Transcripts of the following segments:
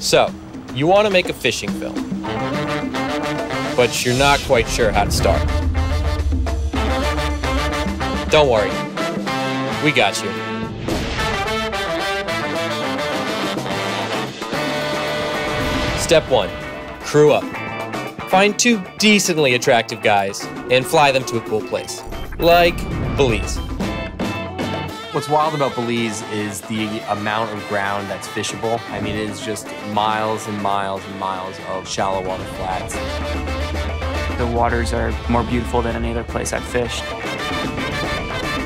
So, you want to make a fishing film, but you're not quite sure how to start. Don't worry, we got you. Step 1, crew up. Find 2 decently attractive guys and fly them to a cool place, like Belize. What's wild about Belize is the amount of ground that's fishable. I mean, it is just miles and miles and miles of shallow water flats. The waters are more beautiful than any other place I've fished.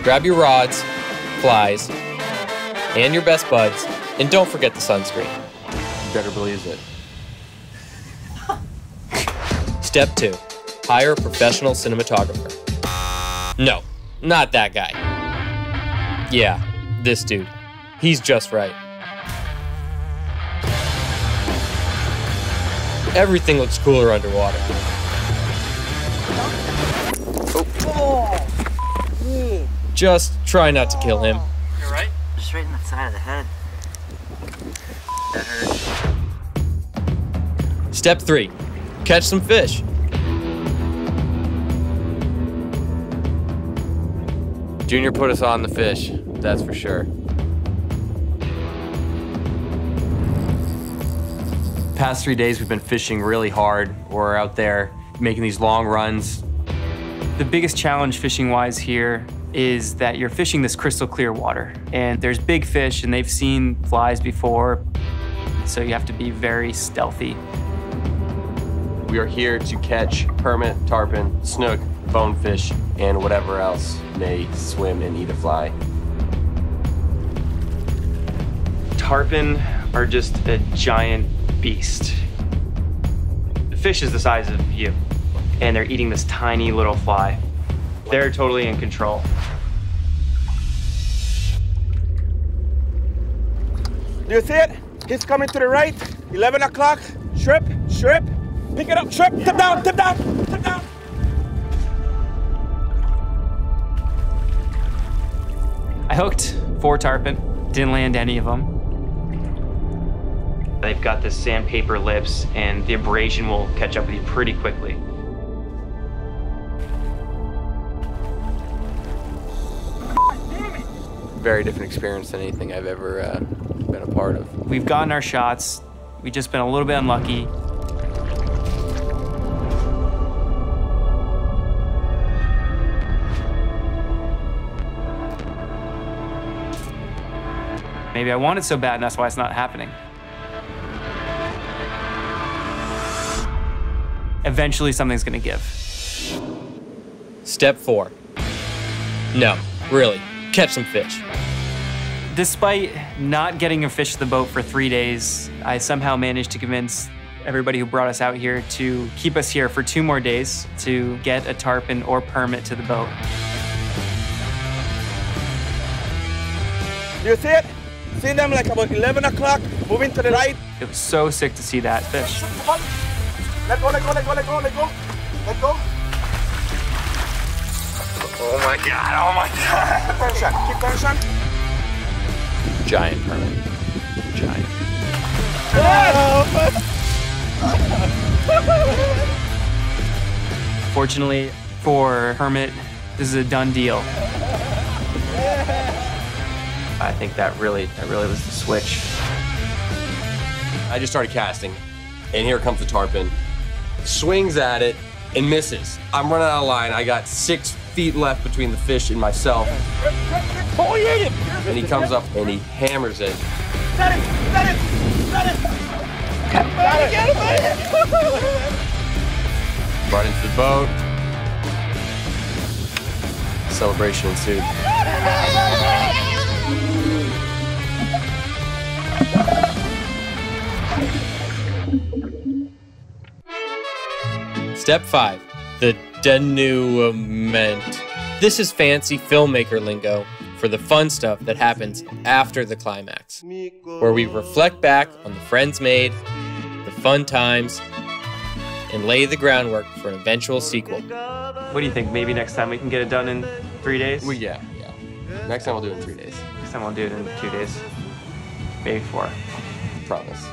Grab your rods, flies, and your best buds, and don't forget the sunscreen. You better believe it. Step 2, hire a professional cinematographer. No, not that guy. Yeah, this dude. He's just right. Everything looks cooler underwater. Oh. Just try not to kill him. You're right? Just right in the side of the head. That hurt. Step 3, catch some fish. Junior put us on the fish, that's for sure. Past 3 days we've been fishing really hard. We're out there making these long runs. The biggest challenge fishing-wise here is that you're fishing this crystal clear water. And there's big fish and they've seen flies before. So you have to be very stealthy. We are here to catch permit, tarpon, snook, bonefish, and whatever else may swim and eat a fly. Tarpon are just a giant beast. The fish is the size of you, and they're eating this tiny little fly. They're totally in control. Do you see it? He's coming to the right, 11 o'clock, shrimp, shrimp. Pick it up, shrimp, tip down, tip down, tip down. I hooked 4 tarpon, didn't land any of them. They've got the sandpaper lips and the abrasion will catch up with you pretty quickly. Very different experience than anything I've ever been a part of. We've gotten our shots, we've just been a little bit unlucky. Maybe I want it so bad and that's why it's not happening. Eventually something's gonna give. Step 4. No, really, catch some fish. Despite not getting a fish to the boat for 3 days, I somehow managed to convince everybody who brought us out here to keep us here for 2 more days to get a tarpon or permit to the boat. Do you see it? See them like about 11 o'clock, moving to the right. It was so sick to see that fish. Come on. Let go, let go, let go, let go, let go. Let go. Oh my God, oh my God. Keep tension, keep tension. Giant permit. Giant. Oh! Fortunately for permit, this is a done deal. I think that really was the switch. I just started casting, and here comes the tarpon. Swings at it and misses. I'm running out of line. I got 6 feet left between the fish and myself. Oh, yeah. And he comes up and he hammers it. Got it, got it, got it. Got it. Right into the boat. Celebration ensued. Step 5, the denouement. This is fancy filmmaker lingo for the fun stuff that happens after the climax, where we reflect back on the friends made, the fun times, and lay the groundwork for an eventual sequel. What do you think? Maybe next time we can get it done in 3 days? Yeah. Next time we'll do it in 3 days. Next time we'll do it in 2 days. Maybe 4. Promise.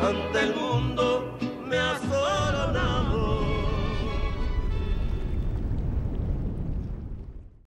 Ante el mundo me asombró.